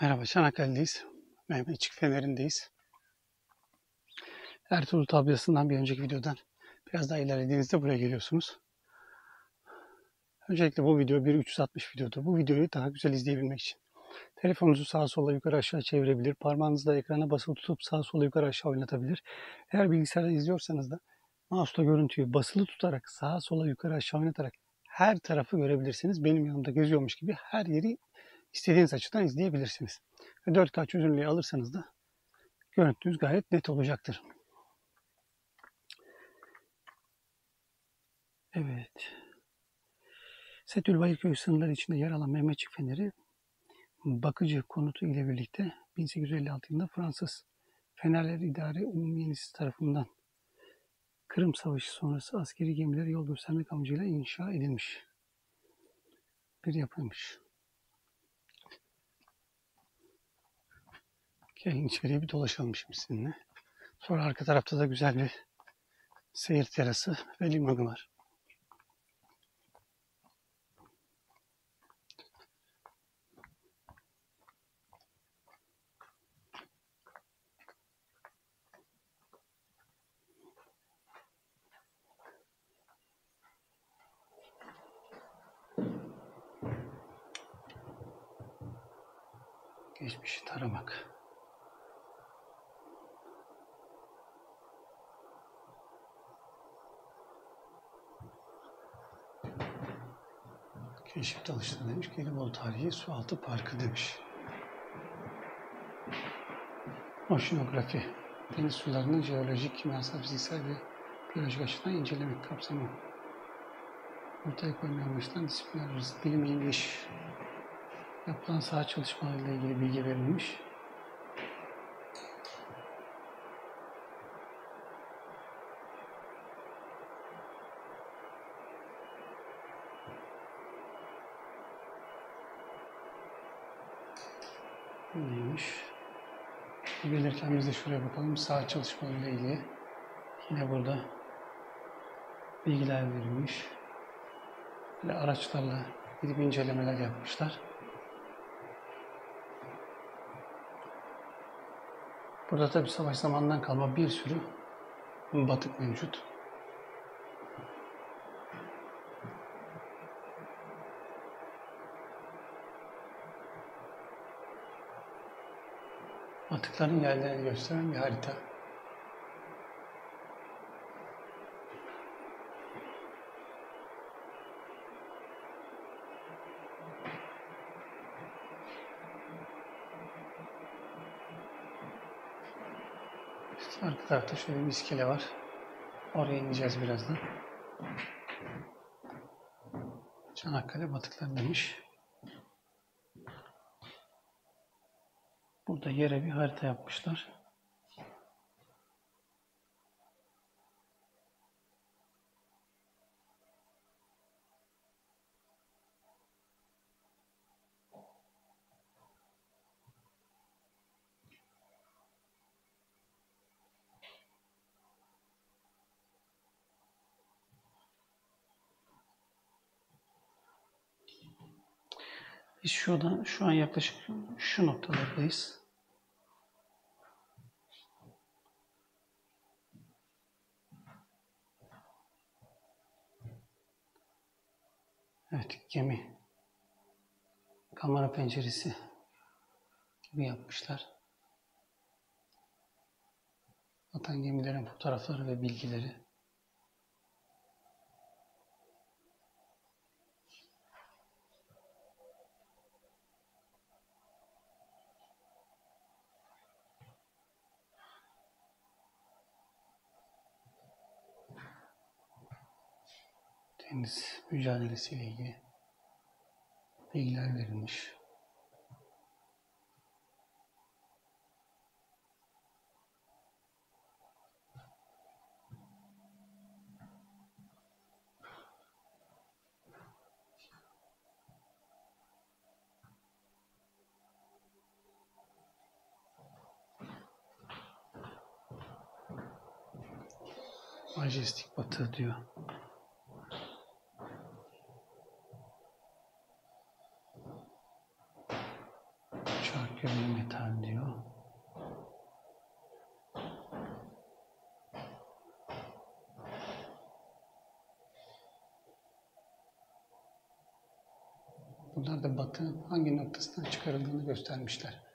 Merhaba, Çanakkale'deyiz. Mehmetçik Feneri'ndeyiz. Ertuğrul Tabyası'ndan bir önceki videodan biraz daha ilerlediğinizde buraya geliyorsunuz. Öncelikle bu video bir 360 videodur. Bu videoyu daha güzel izleyebilmek için telefonunuzu sağa sola yukarı aşağı çevirebilir. Parmağınızla ekrana basılı tutup sağa sola yukarı aşağı oynatabilir. Eğer bilgisayarda izliyorsanız da mouse'la görüntüyü basılı tutarak sağa sola yukarı aşağı oynatarak her tarafı görebilirsiniz. Benim yanımda geziyormuş gibi her yeri istediğiniz açıdan izleyebilirsiniz. 4K çözünürlüğü alırsanız da görüntünüz gayet net olacaktır. Evet. Seddülbahir Köyü sınırları içinde yer alan Mehmetçik Feneri bakıcı konutu ile birlikte 1856 yılında Fransız Fenerler İdare Umumiyesi tarafından Kırım Savaşı sonrası askeri gemilere yol göstermek amacıyla inşa edilmiş bir yapıymış. Gelin içeriye bir dolaşalım şimdi sizinle. Sonra arka tarafta da güzel bir seyir terası ve limanı var. Geçmişi taramak. Keşif dalışları demiş. Gelibolu tarihi sualtı parkı demiş. Oşinografi. Deniz sularının jeolojik, kimyasal, fiziksel ve biyolojik açıdan incelemek kapsamı. Ortaya koyma amaçlı disiplinler arası bilim ilgisi. Yapılan saha çalışmalarıyla ilgili bilgi verilmiş. Neymiş? Gelirken biz de şuraya bakalım. Saha çalışmalarıyla ilgili. Yine burada bilgiler verilmiş. Böyle araçlarla gidip incelemeler yapmışlar. Burada tabi savaş zamanından kalma bir sürü batık mevcut. Batıkların yerlerini gösteren bir harita. Arka tarafta şöyle bir iskele var. Oraya ineceğiz birazdan. Çanakkale batıkları demiş. Burada yere bir harita yapmışlar. Biz şu an yaklaşık şu noktalardayız. Evet, gemi. Kamera penceresi gibi yapmışlar. Atan gemilerin fotoğrafları ve bilgileri. Deniz mücadelesiyle ilgili bilgiler verilmiş. Majestik batı diyor. bakıyor Mehmet Han diyor. Bunlar da Batı'nın hangi noktasından çıkarıldığını göstermişler.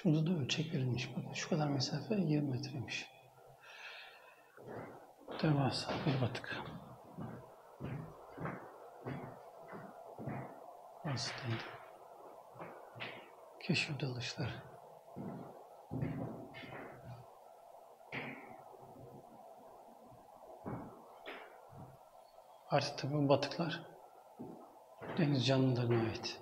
Şurada da ölçek verilmiş. Bakın şu kadar mesafe 20 metreymiş. Devasa bir batık. Aslında keşif dalışları. Artık bu batıklar deniz canlılarına ait.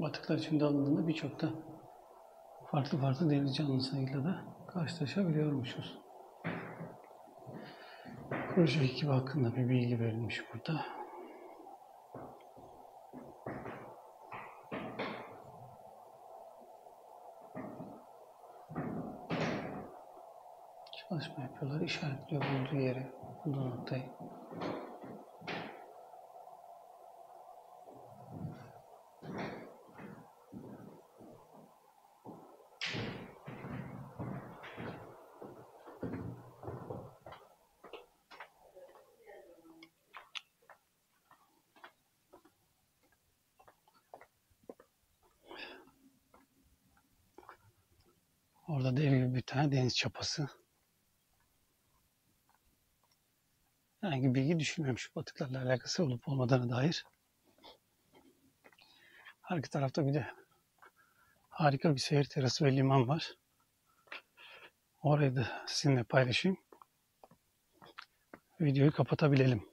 Batıklar içinde alındığında birçok da farklı farklı deniz canlısıyla da karşılaşabiliyormuşuz. Proje ekibi hakkında bir bilgi verilmiş burada. Çalışma yapıyorlar, işaretliyor bulduğu yeri, bulduğu noktayı. Orada dev gibi bir tane deniz çapası. Herhangi bilgi düşünmemiş batıklarla alakası olup olmadığına dair. Her iki tarafta bir de harika bir seyir terası ve liman var. Orayı da sizinle paylaşayım. Videoyu kapatabilelim.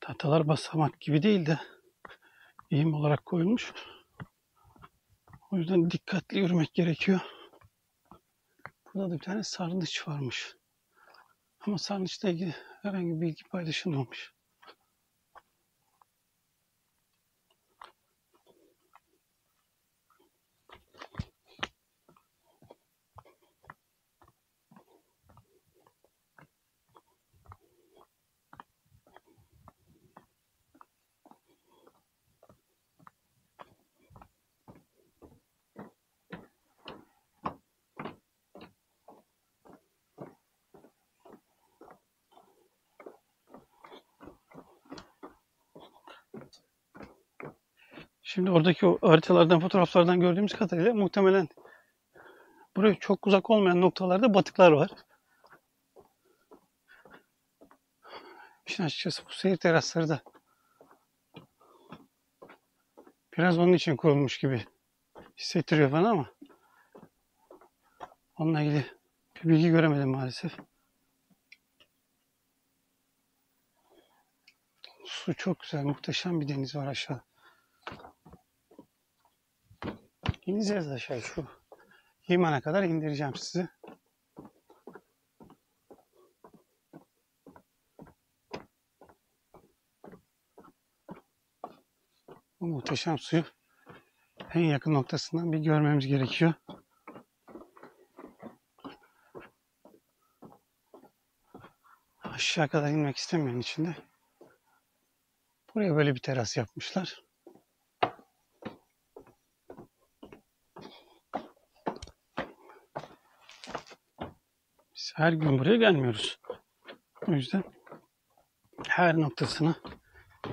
Tahtalar basamak gibi değil de eğim olarak koyulmuş. O yüzden dikkatli yürümek gerekiyor. Burada da bir tane sarnıç varmış. Ama sarnıçla ilgili herhangi bir bilgi paylaşılmamış. Şimdi oradaki o haritalardan, fotoğraflardan gördüğümüz kadarıyla muhtemelen buraya çok uzak olmayan noktalarda batıklar var. İşte açıkçası bu seyir terasları da biraz onun için kurulmuş gibi hissettiriyor bana ama onunla ilgili bir bilgi göremedim maalesef. Su çok güzel, muhteşem bir deniz var aşağıda. İneceğiz aşağı şu limana kadar indireceğim sizi. Bu muhteşem suyu en yakın noktasından bir görmemiz gerekiyor. aşağı kadar inmek istemeyen için de buraya böyle bir teras yapmışlar. Biz her gün buraya gelmiyoruz. O yüzden her noktasına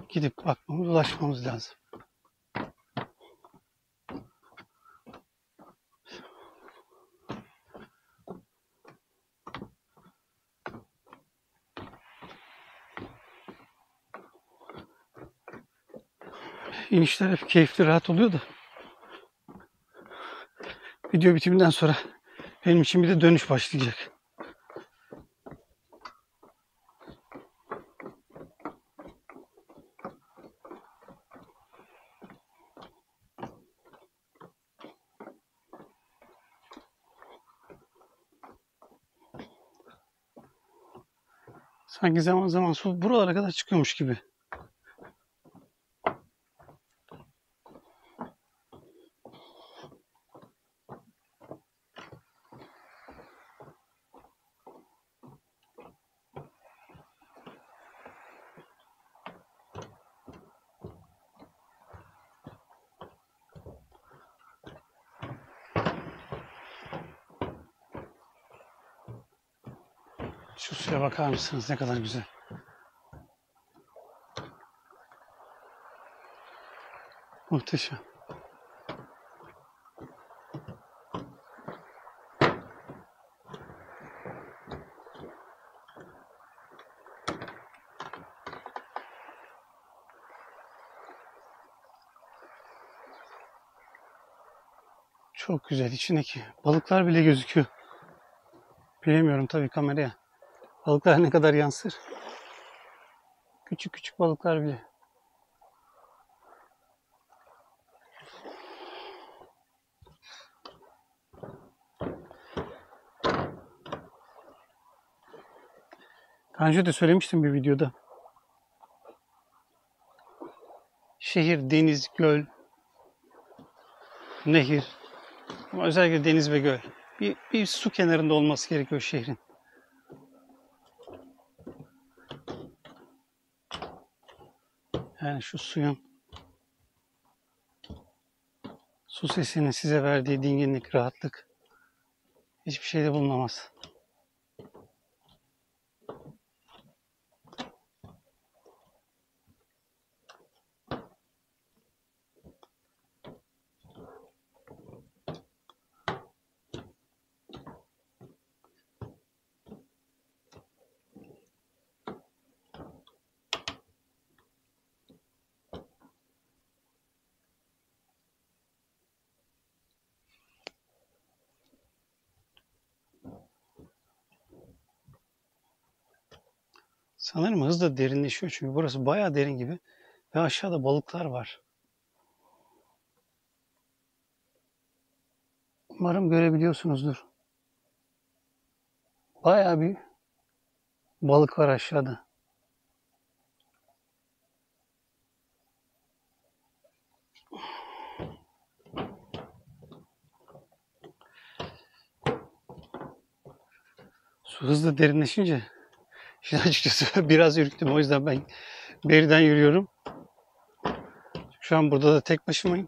gidip bakmamız, ulaşmamız lazım. İnişler hep keyifli, rahat oluyor da video bitiminden sonra benim için bir de dönüş başlayacak. Sanki zaman zaman su buralara kadar çıkıyormuş gibi. Şu suya bakar mısınız? Ne kadar güzel. Muhteşem. Çok güzel. İçindeki balıklar bile gözüküyor. Bilemiyorum tabii kameraya. Balıklar ne kadar yansır. Küçük küçük balıklar bile. Daha önce de söylemiştim bir videoda. Şehir, deniz, göl, nehir. Ama özellikle deniz ve göl. Bir su kenarında olması gerekiyor şehrin. Yani şu suyun, su sesinin size verdiği dinginlik, rahatlık hiçbir şeyde bulunamaz. Sanırım hızla derinleşiyor çünkü burası bayağı derin gibi ve aşağıda balıklar var. Umarım görebiliyorsunuzdur. Bayağı bir balık var aşağıda. Su hızla derinleşince şimdi açıkçası biraz yürüktüm, o yüzden ben beriden yürüyorum. Şu an burada da tek başımayım.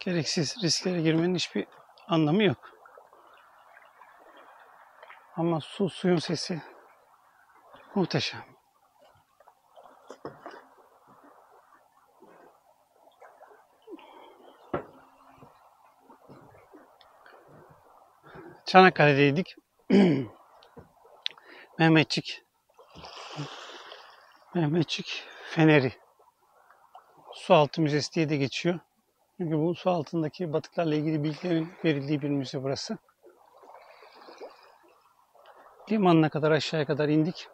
Gereksiz risklere girmenin hiçbir anlamı yok. Ama suyun sesi muhteşem. Çanakkale'deydik. Mehmetçik Feneri. Sualtı Müzesi diye de geçiyor. Çünkü bu su altındaki batıklarla ilgili bilgilerin verildiği bir müze burası. Limanına kadar, aşağıya kadar indik.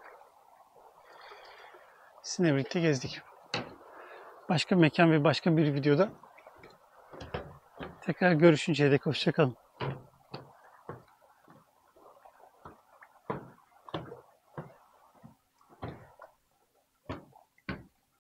Sizinle birlikte gezdik. Başka bir mekan ve başka bir videoda tekrar görüşünceye dek hoşça kalın.